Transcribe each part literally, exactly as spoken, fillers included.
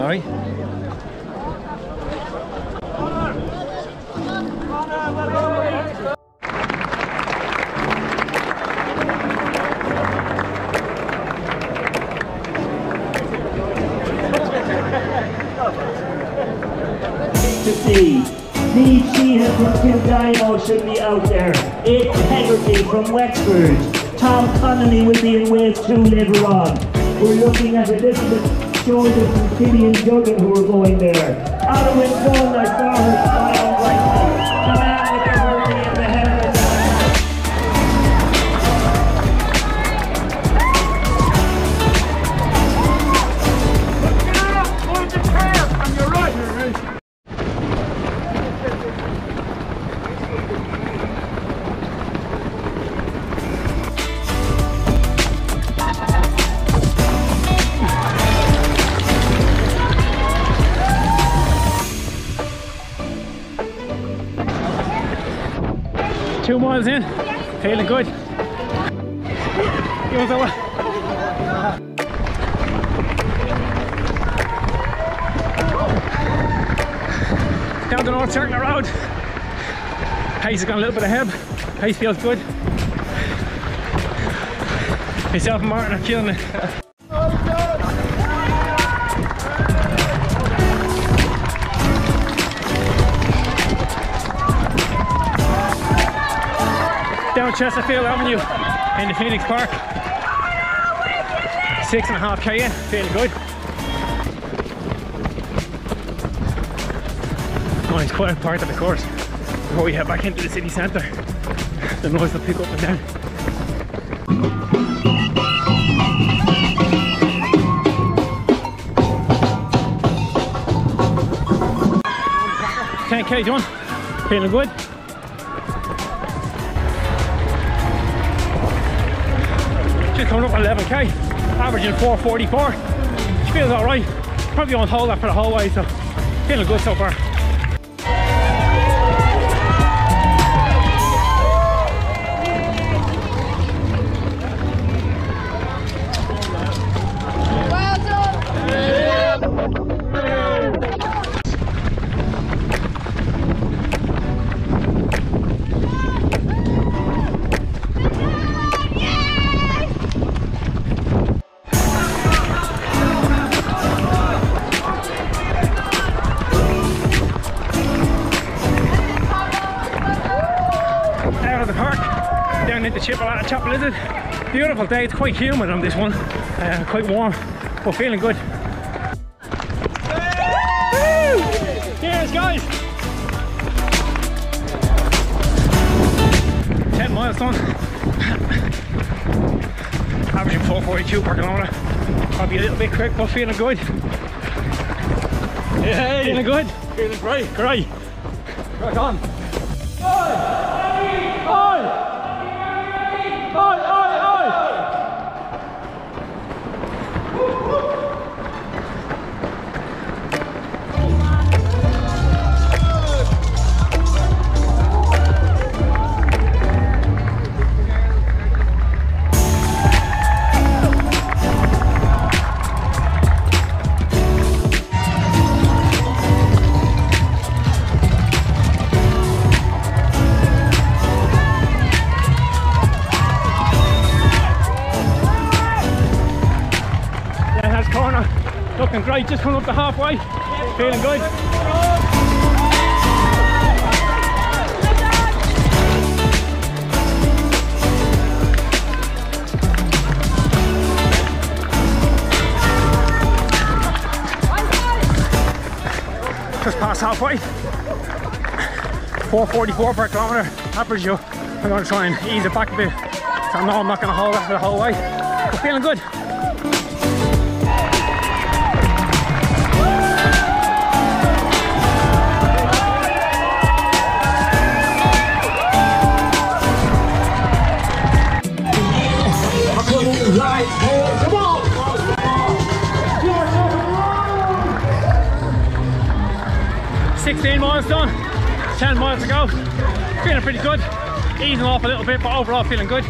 Larry. Steve Sheehan from Kim Dino should be out there. It's Hegarty from Wexford. Tom Connolly will be in wave two later on. We're looking at Elizabeth Jordan from Kitty and Juggan who are going there. Alwyn Dunn, I saw her smile right now. Come out with the hurry and the head of the Two miles in, yes. Feeling good. Give us a while. Down the north circular road. Pace has got a little bit of help. Pace feels good. Myself and Martin are killing it. Down Chesterfield Avenue in the Phoenix Park. Six and a half K in, feeling good. Nice quiet part of the course before we head back into the city centre. The noise will pick up and down. ten K John, feeling good. Coming up eleven K, averaging four forty-four. She feels alright. Probably on hold that for the whole way, so feeling good so far. Chapel, at Chapel is it? Beautiful day, it's quite humid on this one, uh, quite warm, but feeling good. Woo! Cheers guys! ten miles done, averaging four forty-two per kilometre, probably a little bit quick but feeling good. Hey, feeling good? Feeling great. Great. Right on. Oi! Oi! Oi, oi, oi! Woo, woo. Looking great, just coming up to halfway, feeling good. Just past halfway, four forty-four per kilometre, average you. I'm going to try and ease it back a bit, so I know I'm not going to hold that for the whole way, but feeling good. sixteen miles done, ten miles to go, feeling pretty good, easing off a little bit but overall feeling good.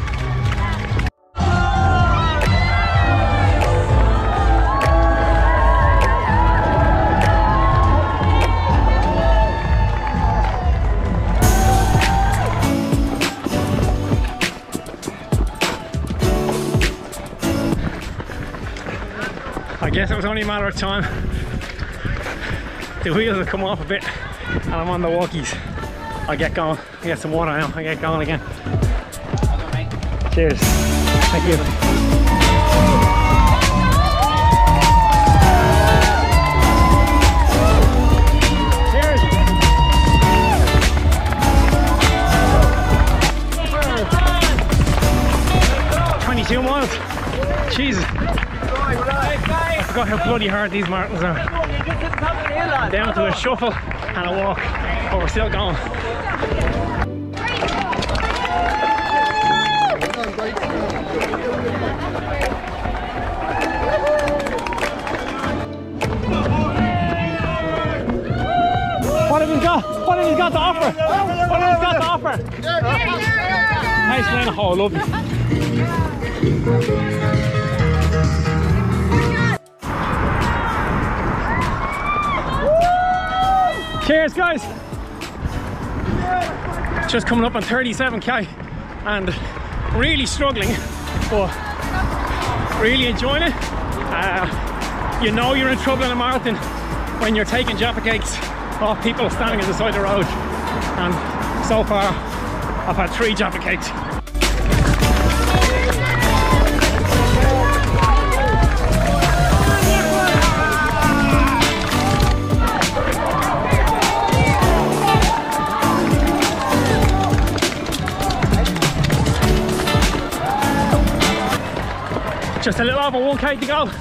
I guess it was only a matter of time. The wheels have come off a bit and I'm on the walkies. I get going. I get some water now. I get going again. Cheers. Thank you. two miles. Jesus. I forgot how bloody hard these Martins are. Down to a shuffle and a walk, but we're still going. What have we got? What have we got to offer? What have we got to offer? Nice man. Oh, I love you. Cheers, guys! Just coming up on thirty-seven K and really struggling, but really enjoying it. Uh, you know you're in trouble in a marathon when you're taking Jaffa Cakes off people standing at the side of the road. And so far, I've had three Jaffa Cakes. Just a little over one K to go. The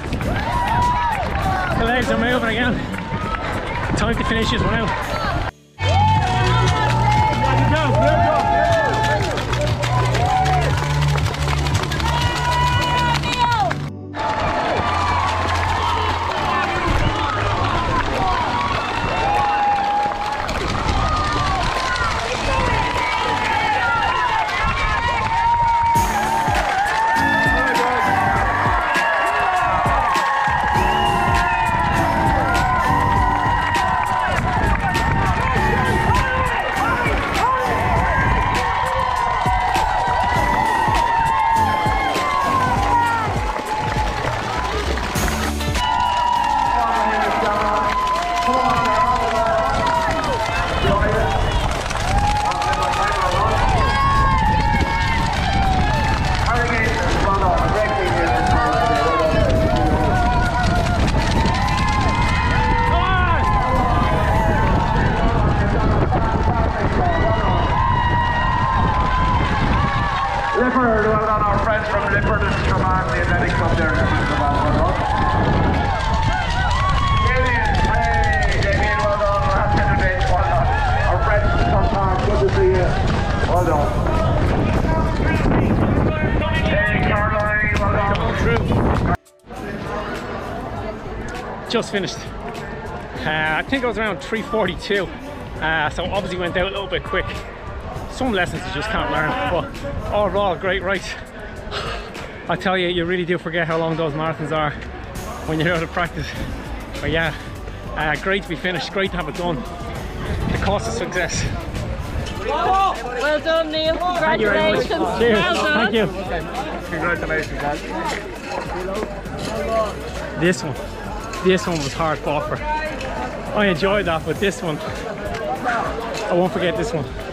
legs are moving again. Time to finish this one out. Just finished. Uh, I think I was around three forty-two, uh, so obviously went out a little bit quick. Some lessons you just can't learn, but overall, great race. I tell you, you really do forget how long those marathons are when you're out of practice. But yeah, uh, great to be finished, great to have it done. The cost of success. Well done, Neil. Congratulations. Thank you. Cheers. Well done. Thank you. Congratulations, guys. This one. This one was hard fought for. I enjoyed that, but this one, I won't forget this one.